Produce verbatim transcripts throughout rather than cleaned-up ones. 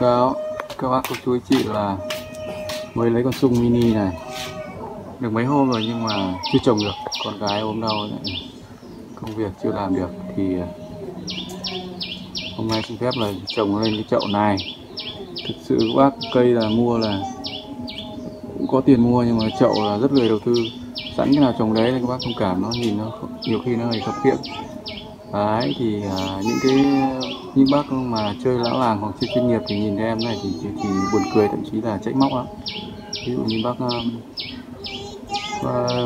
cáo các bác cô chú chị là mới lấy con sung mini này được mấy hôm rồi nhưng mà chưa trồng được, con gái ốm đau này, công việc chưa làm được, thì hôm nay xin phép là trồng lên cái chậu này. Thực sự các bác cây là mua là cũng có tiền mua nhưng mà chậu là rất lười đầu tư, sẵn cái nào trồng đấy thì các bác thông cảm, nó nhìn nó nhiều khi nó hơi khập khiễng. Đấy thì à, những cái những bác mà chơi lão làng hoặc chơi chuyên nghiệp thì nhìn thấy em này thì, thì, thì buồn cười, thậm chí là trách móc lắm. Ví dụ như bác, bác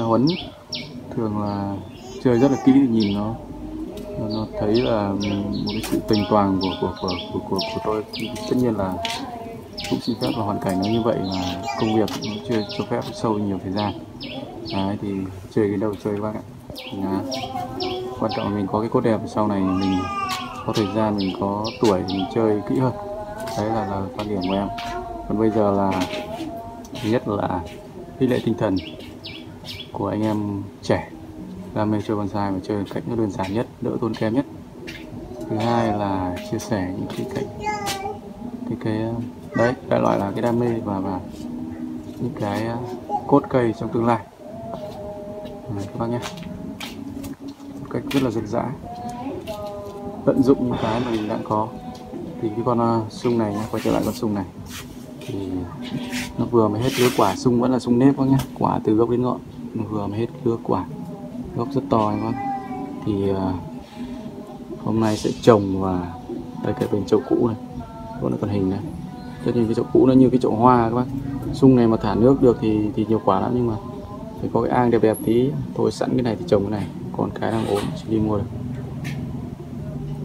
Huấn thường là chơi rất là kỹ thì nhìn nó nó thấy là một cái sự tình toàn của của của của, của, của tôi. Tất nhiên là cũng xin phép là hoàn cảnh nó như vậy, là công việc cũng chưa cho phép sâu nhiều thời gian. Đấy thì chơi cái đầu chơi bác ạ. Đó. Quan trọng là mình có cái cốt đẹp, sau này mình có thời gian, mình có tuổi thì mình chơi kỹ hơn. Đấy là, là quan điểm của em. Còn bây giờ là thứ nhất là khích lệ tinh thần của anh em trẻ đam mê chơi bonsai và chơi cách nó đơn giản nhất, đỡ tốn kém nhất. Thứ hai là chia sẻ những cái cách cái cái đấy đại loại là cái đam mê và và những cái cốt cây trong tương lai các bác nhé, một cách rất là dân dã, tận dụng những cái mà mình đã có. Thì cái con sung này nhá, quay trở lại con sung này thì nó vừa mới hết lứa quả, sung vẫn là sung nếp các nhé, quả từ gốc đến ngọn, nó vừa mới hết lứa quả, gốc rất to các bác. Thì uh, hôm nay sẽ trồng và đây cái bên chậu cũ này, còn nó còn hình này. Tất nhiên cái chậu cũ nó như cái chậu hoa các bác. Sung này mà thả nước được thì thì nhiều quả lắm, nhưng mà phải có cái ang đẹp đẹp tí. Thôi sẵn cái này thì trồng cái này, còn cái đang ốm chỉ đi mua được.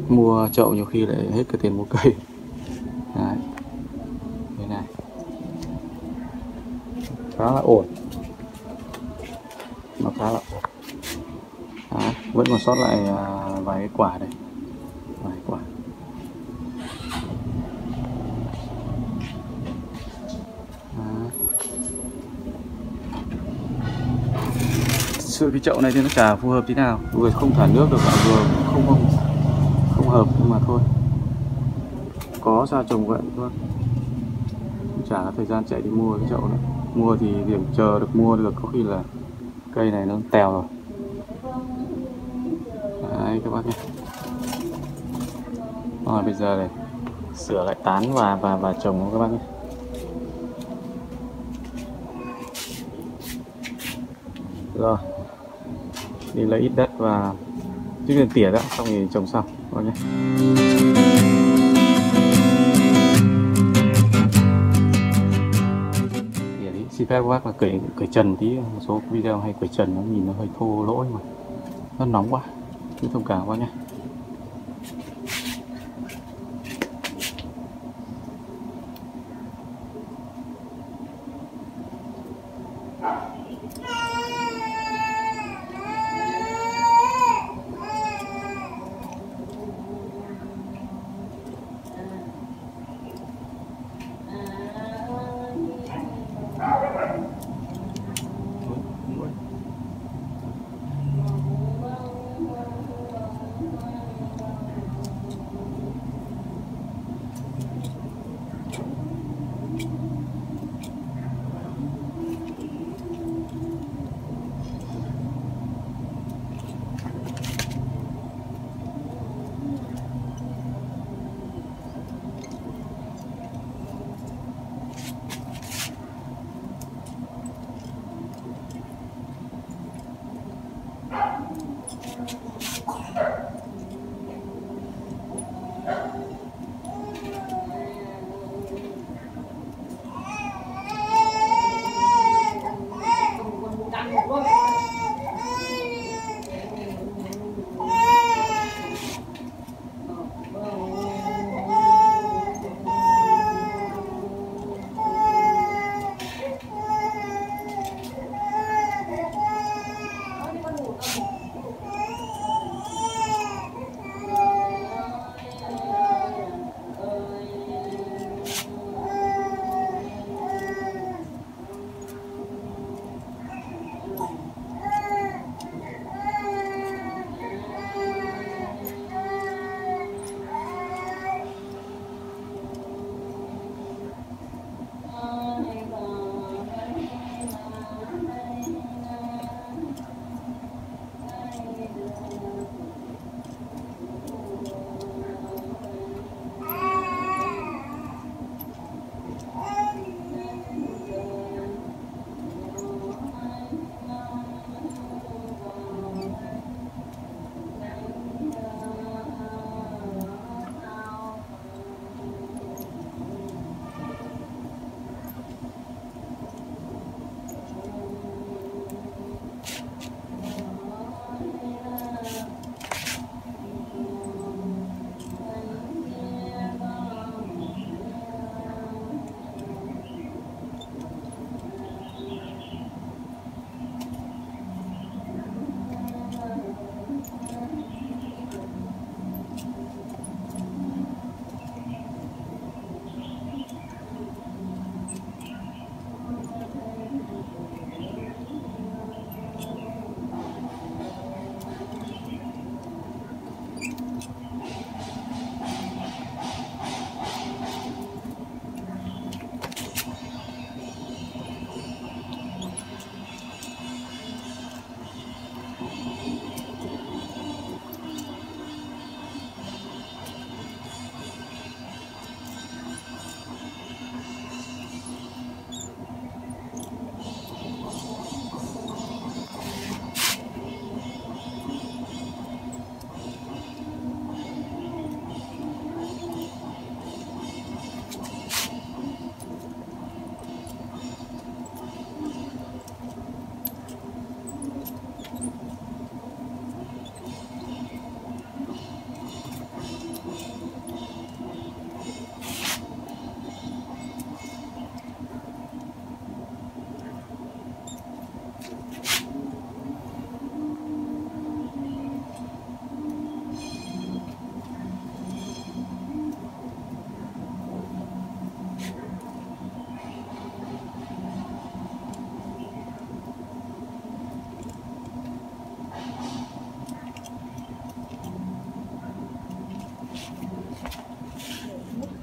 Mua chậu nhiều khi lại hết cái tiền mua cây. Đấy. Thế này. Khá là ổn. Nó khá là ổn. Đấy, vẫn còn sót lại vài cái quả đây. Vài quả. Sự cái chậu này thì nó chả phù hợp tí nào, vừa không thả nước được, vừa không không không hợp, nhưng mà thôi có sao trồng vậy thôi, chả có thời gian chạy đi mua cái chậu nữa. Mua thì điểm chờ được mua được có khi là cây này nó tèo rồi. Đấy các bác nhé. Rồi bây giờ này sửa lại tán và và và trồng nó các bác nhé. Rồi đi lấy ít đất và chút tiền tỉa đã, xong thì trồng xong rồi nhé. Tỉa đi, xin phép các bác là cởi cởi trần tí, một số video hay cởi trần nó nhìn nó hơi thô lỗi mà nó nóng quá, cứ thông cảm quá nhé.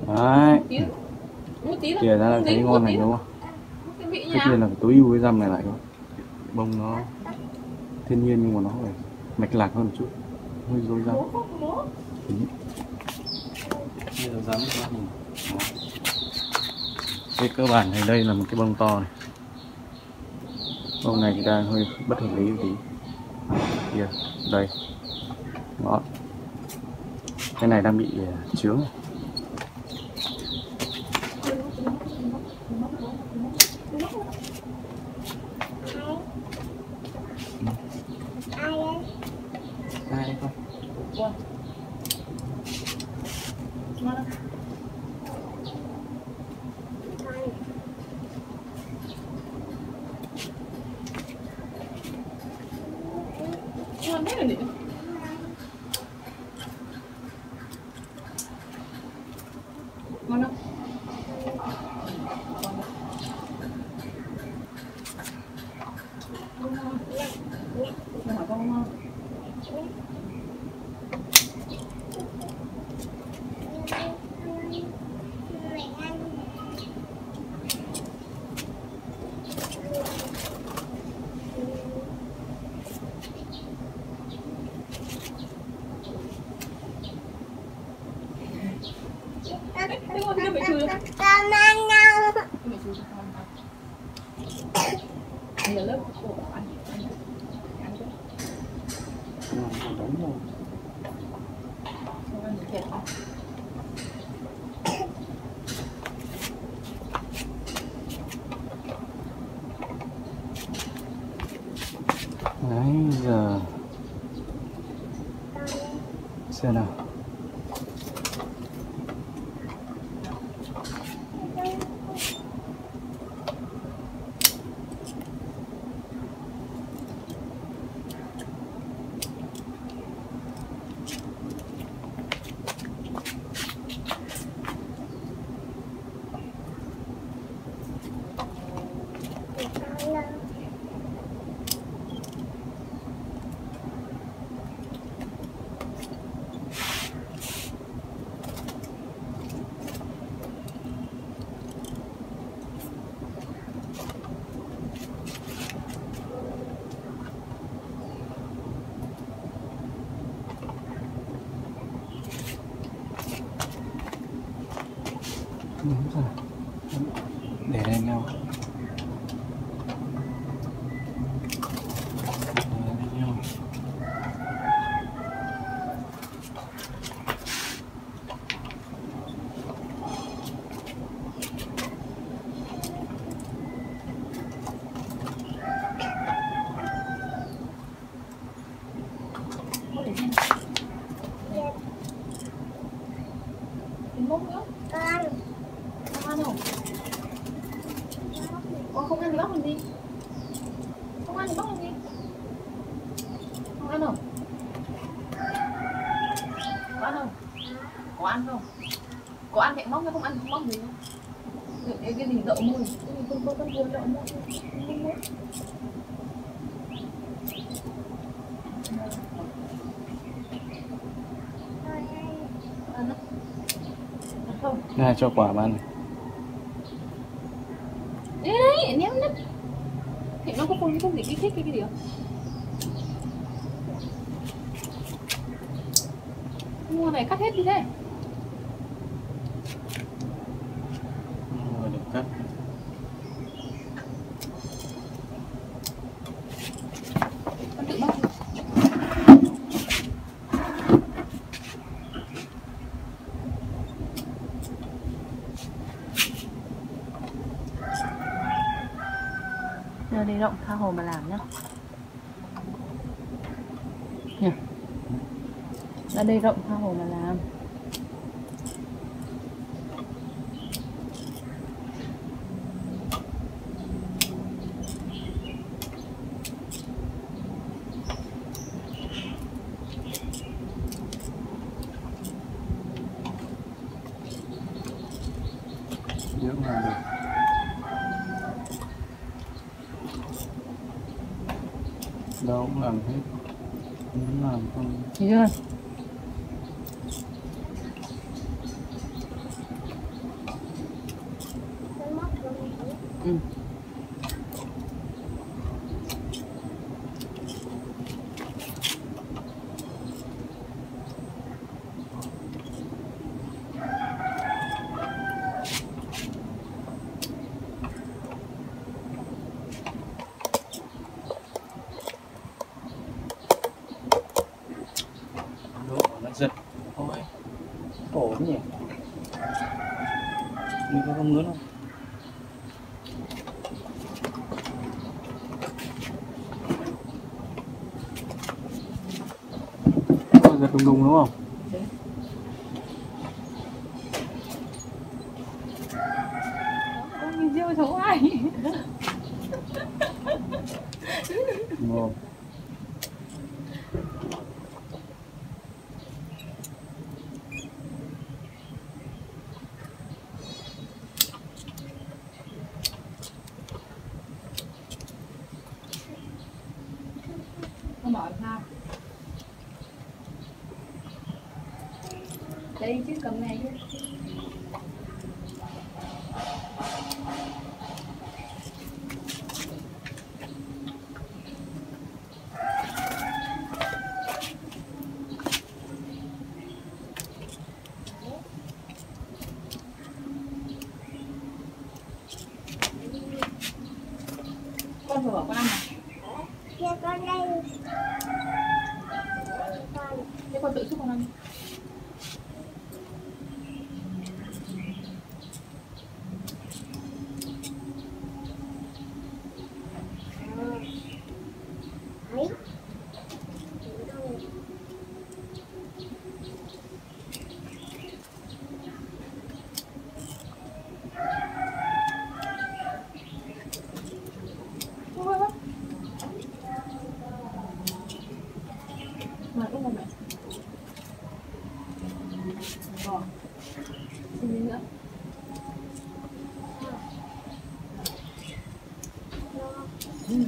Đấy. Kìa ra là thấy ngon này đúng không? Cái kia là tối ưu cái răm này lại không? Bông nó thiên nhiên nhưng mà nó phải mạch lạc hơn một chút. Hơi dối răm. Đây là răm răm mình. Thế cơ bản thì đây là một cái bông to này. Bông này thì đang hơi bất hợp lý một tí. Kìa, đây. Đó. Cái này đang bị chướng. Đấy giờ xem nào. Để đây nhau. Có ăn không? Có ăn hẹn móc nhưng không ăn móc gì không? Cái gì đậu mùi, cái gì không có con đậu mùi. Này cho quả mà ăn. Đấy đấy, ném nấp. Thì nó có không không gì kích thích cái gì không? Mua này cắt hết đi thế. Giờ đi rộng tha hồ mà làm nhá. Nhỉ. Ra đây rộng tha hồ mà làm. Đâu cũng làm hết. Cũng làm không. Thấy chưa? Ừ. Giật thôi cổ nhỉ, mình có không ngứa đâu. Giật đùng đùng đúng không? Đấy. Ông diêu thấu ai? Ngon. Đây chứ cầm này chứ. Con vừa bảo con ăn à? Dạ con đây. Thế con tự xúc con ăn. Mà cũng không ạ. Bỏ. Xin đi nữa. Ừ. Ừ.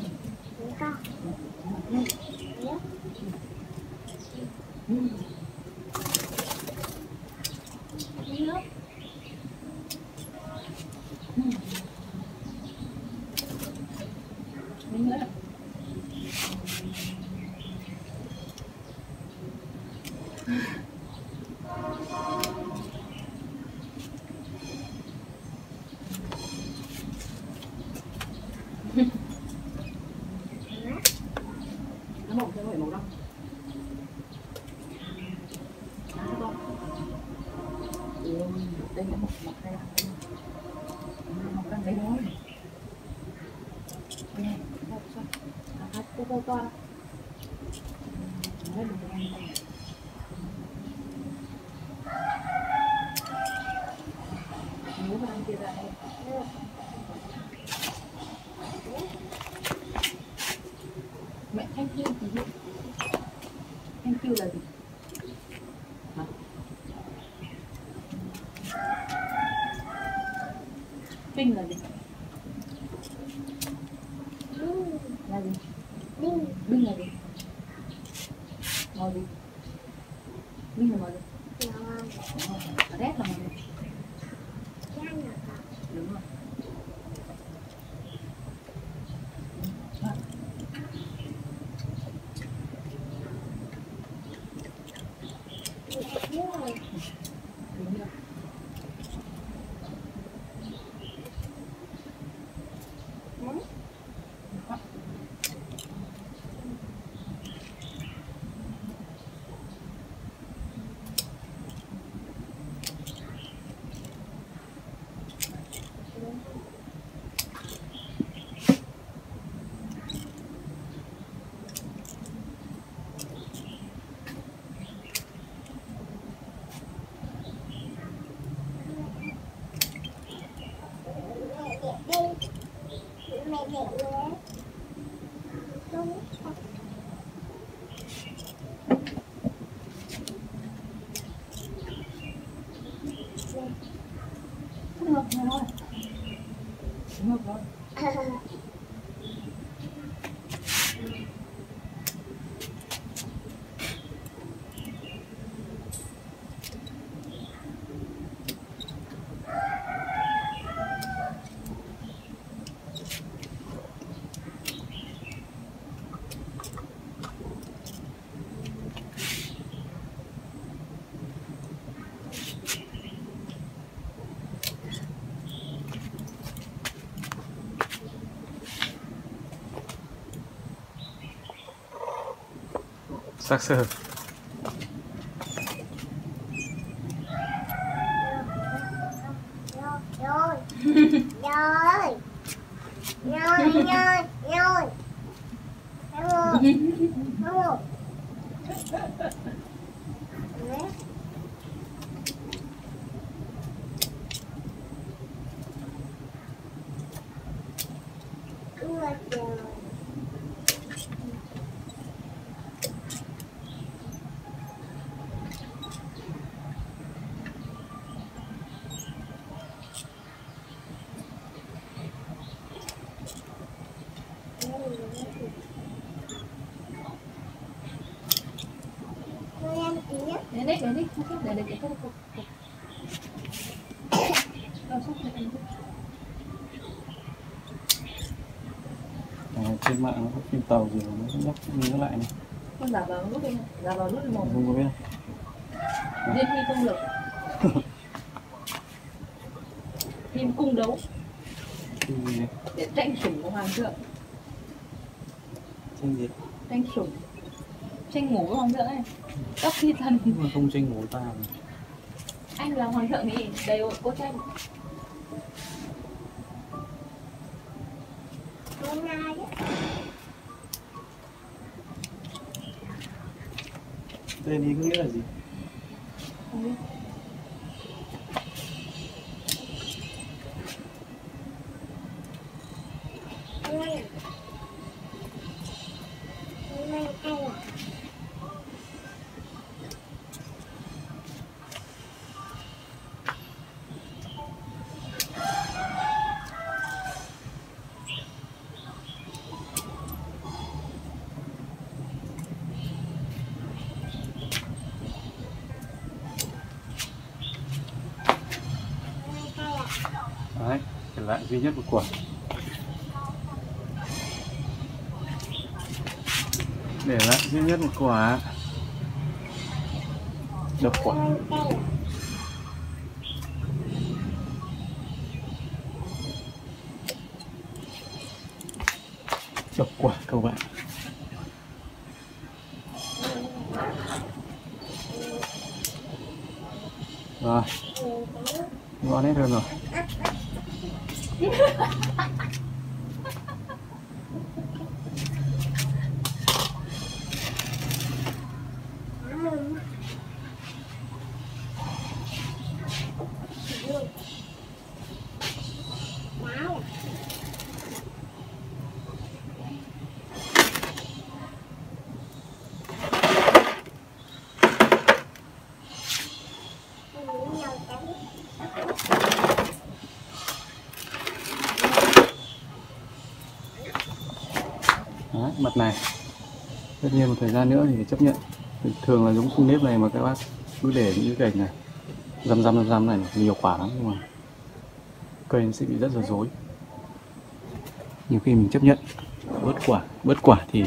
Nó mỏng cho nó phải màu đâu. Ừ, đây là một mặt đây. Một con đấy đó. Nè, một con. Hạt cô cô to đó. Đấy là mẹ thanh tiêu thì gì? Thanh tiêu là gì? Hả? Pink là gì? Bing là gì? Bing Bing là gì? Màu gì? Bing là màu gì? Màu red là màu gì? Đúng rồi. Ngược rồi. xác sơ. Rồi rồi rồi rồi rồi rồi trên mạng nó có phim tàu gì nó nhắc như nó lại này. Con giả vào nút đi, giả vào nút một. Không có biết. Liên thi công lực. Phim cung đấu. Phim gì? Để tranh sủng của hoàng thượng. Tranh gì? Tranh sủng. Tranh ngủ của hoàng thượng này. Tóc thi thần. Mà không tranh ngủ ta. Anh là hoàng thượng thì đầy ổ cô tranh. Hôm nay tên ý nghĩa là gì? Không biết. Hôm nay hôm nay ai ạ? Đấy, trở lại duy nhất một quả. Để lại duy nhất một quả. Độc quả. Độc quả các bạn. Rồi. Ngon hết rồi rồi. Mặt này tất nhiên một thời gian nữa thì phải chấp nhận. Thường là giống cung nếp này mà các bác cứ để những cái cành này răm răm răm răm này nhiều quả lắm, nhưng mà cây nó sẽ bị rất là rối. Nhiều khi mình chấp nhận bớt quả bớt quả thì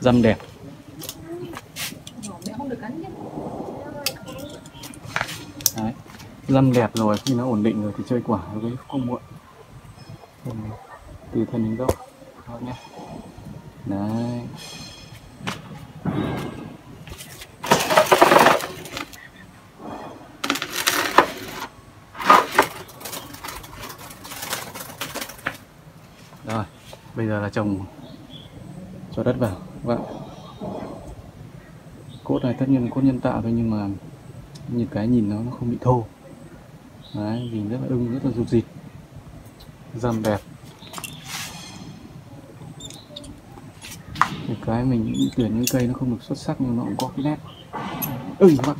răm đẹp. Đấy, răm đẹp rồi khi nó ổn định rồi thì chơi quả nó không muộn. Từ thân đến gốc thôi nhé. Đấy. Rồi, bây giờ là trồng cho đất vào các bạn. Cốt này tất nhiên là cốt nhân tạo thôi, nhưng mà nhìn cái nhìn nó, nó không bị thô. Đấy, nhìn rất là ưng, rất là rụt rịt. Rằm đẹp. Cái mình tuyển những cây nó không được xuất sắc nhưng nó cũng có cái nét ưng các bạn.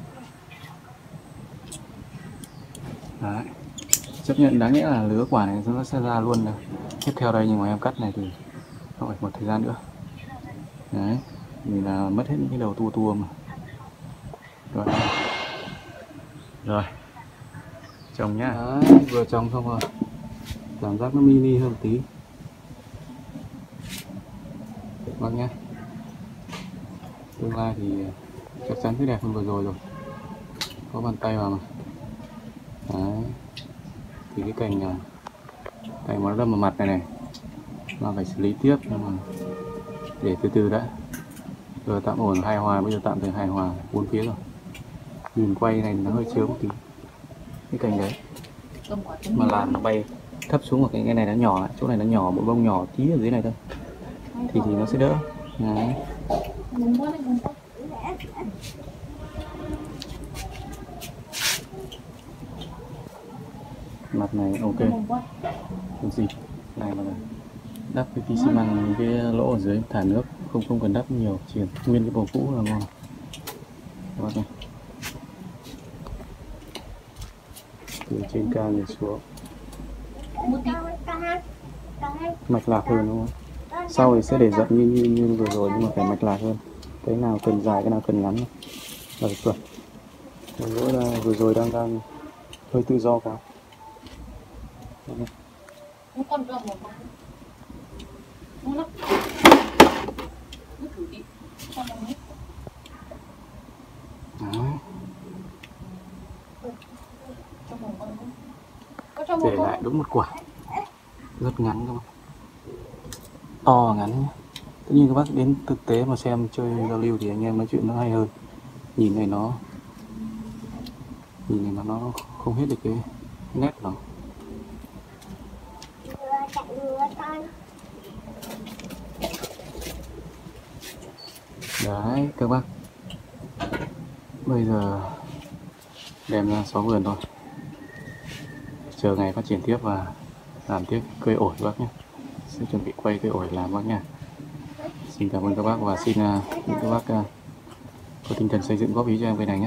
Đấy, chấp nhận đáng nghĩa là lứa quả này nó sẽ ra luôn. Rồi tiếp theo đây, nhưng mà em cắt này thì nó phải một thời gian nữa. Đấy, vì là mất hết những cái đầu tua tua mà. Rồi, rồi trồng nhá. Đấy, vừa trồng xong rồi cảm giác nó mini hơn tí các bác nhé. Tương lai thì chắc chắn sẽ đẹp hơn vừa rồi rồi. Có bàn tay vào mà. Đấy. Thì cái cành này, cành mà nó đâm vào mặt này này, mà phải xử lý tiếp, nhưng mà để từ từ đã. giờ tạm ổn hài hòa, bây giờ tạm thời hài hòa bốn phía rồi. Nhìn quay này nó hơi chiếu một tí cái cành đấy, mà làm nó bay thấp xuống và cái này nó nhỏ lại, chỗ này nó nhỏ, một bông nhỏ tí ở dưới này thôi thì thì nó sẽ đỡ. Đấy. Mặt này ok, không gì này mà đắp cái tí xi măng cái lỗ ở dưới thả nước, không không cần đắp nhiều, chỉ nguyên cái bầu cũ là ngon. Đó này. Từ trên cao nhìn xuống mạch lạc hơn đúng không? Sau thì sẽ để dặn như, như như vừa rồi nhưng mà phải mạch lạc hơn, cái nào cần dài cái nào cần ngắn là được. Lỗ là vừa rồi đang đang hơi tự do quá. Để lại đúng một quả rất ngắn các bạn, to ngắn nhé. Tất nhiên các bác đến thực tế mà xem chơi giao lưu thì anh em nói chuyện nó hay hơn. Nhìn này nó nhìn này nó nó không hết được cái nét của nó. Đấy các bác, bây giờ đem ra xóa vườn thôi, chờ ngày phát triển tiếp và làm tiếp cây ổi bác nhé. Sẽ chuẩn bị quay cây ổi làm bác nha. Xin cảm ơn các bác và xin uh, những các bác uh, có tinh thần xây dựng góp ý cho em cây này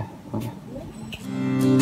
nhé.